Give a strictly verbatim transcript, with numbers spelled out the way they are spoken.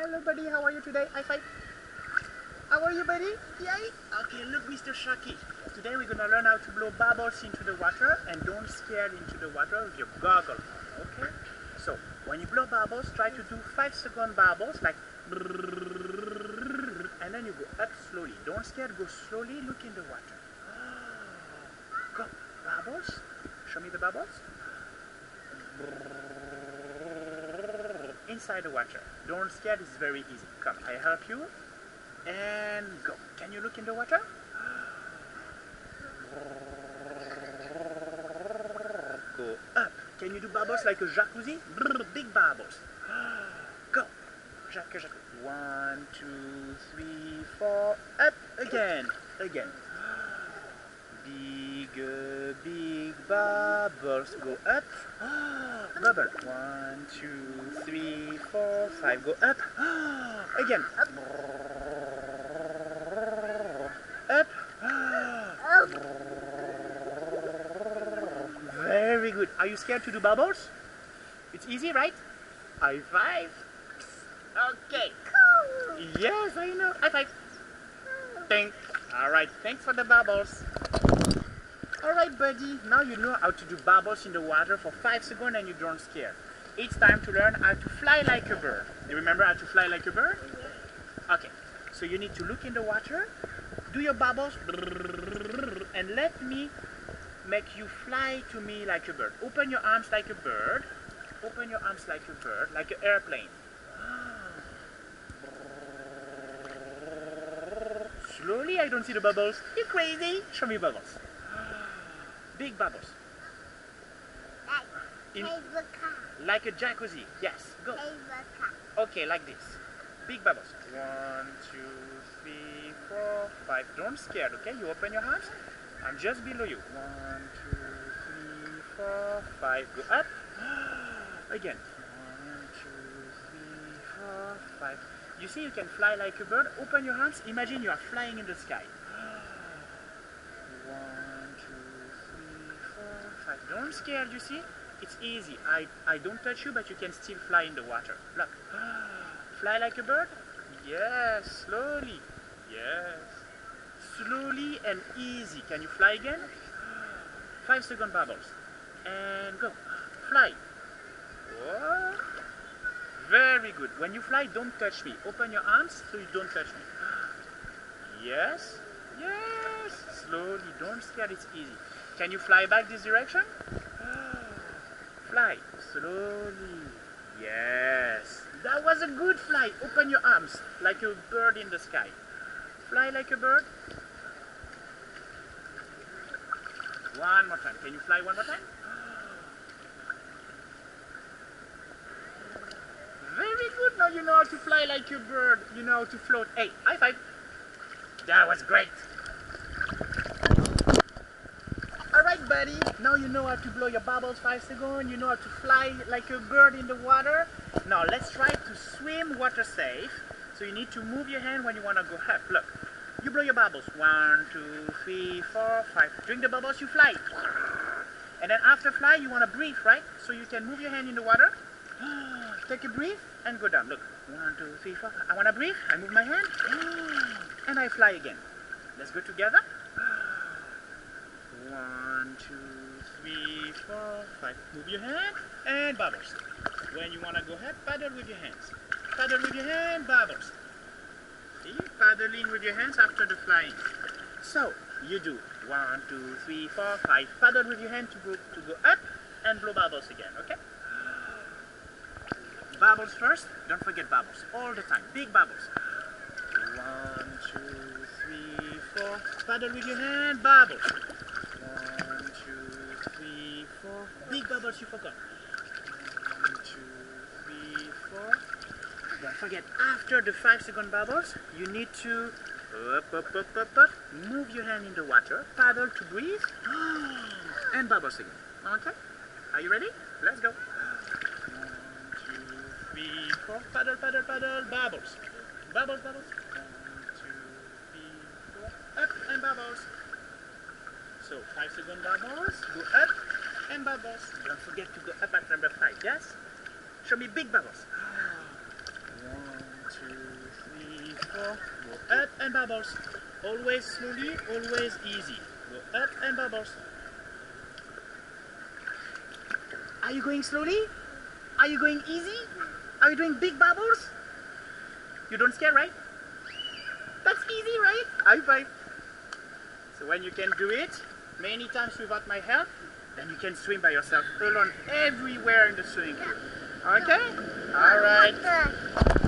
Hello, buddy. How are you today? High five. How are you, buddy? Yay! Okay, look, Mister Sharky. Today we're gonna learn how to blow bubbles into the water, and don't scare into the water with your goggle. Okay? So when you blow bubbles, try to do five-second bubbles, like, and then you go up slowly. Don't scare. Go slowly. Look in the water. Go. Bubbles. Show me the bubbles. Inside the water. Don't scare, it's very easy. Come, I help you. And go. Can you look in the water? Go up. Can you do bubbles like a jacuzzi? Big bubbles. Go. One, two, three, four. Up again. Again. Big, big bubbles. Go up. Bubble. One, two, three, four, five. Go up. Again. Up. Up. Very good. Are you scared to do bubbles? It's easy, right? High five. Okay. Cool. Yes, I know. High five. Thanks. All right. Thanks for the bubbles. Alright, buddy, now you know how to do bubbles in the water for five seconds and you don't scare. It's time to learn how to fly like a bird. You remember how to fly like a bird? Okay, so you need to look in the water, do your bubbles, and let me make you fly to me like a bird. Open your arms like a bird, open your arms like a bird, like an airplane. Slowly, I don't see the bubbles. You're crazy. Show me bubbles. Big bubbles. Like, like, the like a jacuzzi. Yes, go. Like the okay, like this. Big bubbles. One, two, three, four, five. Don't scare, okay? You open your hands. I'm just below you. One, two, three, four, five. Go up. Again. One, two, three, four, five. You see, you can fly like a bird. Open your hands. Imagine you are flying in the sky. Don't scare, you see? It's easy. I, I don't touch you, but you can still fly in the water. Look. Fly like a bird? Yes. Slowly. Yes. Slowly and easy. Can you fly again? Five second bubbles. And go. Fly. Whoa. Very good. When you fly, don't touch me. Open your arms so you don't touch me. Yes. Yes. Slowly. Don't scare. It's easy. Can you fly back this direction? Fly slowly. Yes. That was a good fly. Open your arms like a bird in the sky. Fly like a bird. One more time. Can you fly one more time? Very good. Now you know how to fly like a bird. You know how to float. Hey, high five. That was great. Buddy. Now you know how to blow your bubbles five seconds, you know how to fly like a bird in the water. Now let's try to swim water safe. So you need to move your hand when you want to go up. Look, you blow your bubbles. One, two, three, four, five. Drink the bubbles, you fly. And then after fly, you want to breathe, right? So you can move your hand in the water. Take a breath and go down. Look, one, two, three, four. I want to breathe. I move my hand. And I fly again. Let's go together. One, two, three, four, five. Move your hand and bubbles. When you want to go ahead, paddle with your hands. Paddle with your hand, bubbles. See? Paddling with your hands after the flying. So, you do one, two, three, four, five. Paddle with your hand to go, to go up and blow bubbles again, okay? Bubbles first. Don't forget bubbles. All the time. Big bubbles. One, two, three, four. Paddle with your hand, bubbles. Big bubbles you forgot. One, two, three, four. Don't forget, after the five second bubbles, you need to up, up, up, up, up, move your hand in the water, paddle to breathe, and bubbles again. Okay? Are you ready? Let's go. One, two, three, four. Paddle, paddle, paddle, bubbles. Bubbles, bubbles. One, two, three, four. Up and bubbles. So, five second bubbles, go up. And bubbles. Don't forget to go up at number five, yes? Show me big bubbles. One, and bubbles. Always slowly, always easy. Go up and bubbles. Are you going slowly? Are you going easy? Are you doing big bubbles? You don't scare, right? That's easy, right? High five. So when you can do it many times without my help, then you can swim by yourself, alone, everywhere in the swimming pool. Okay? All right.